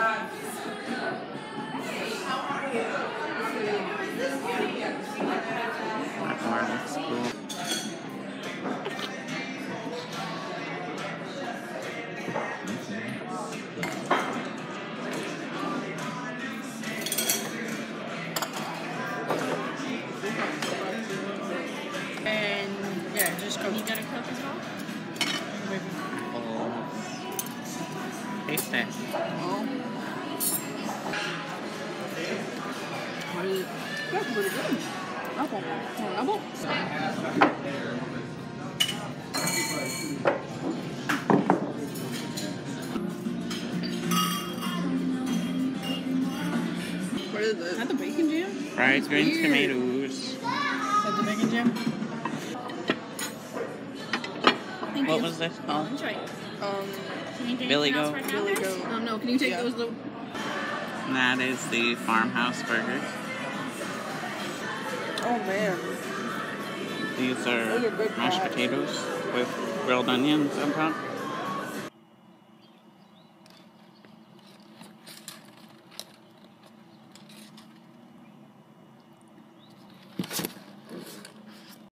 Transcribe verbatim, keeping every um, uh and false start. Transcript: What is this? Is that the bacon jam? Fried green tomatoes. Is that the bacon jam? Thank what you. Was this called? Um, can you take Billy Goat. Right Billy Goat. Um, no, can you take yeah. those little? And that is the farmhouse burger. Oh man. These are, These are mashed fries. Potatoes with grilled onions on top.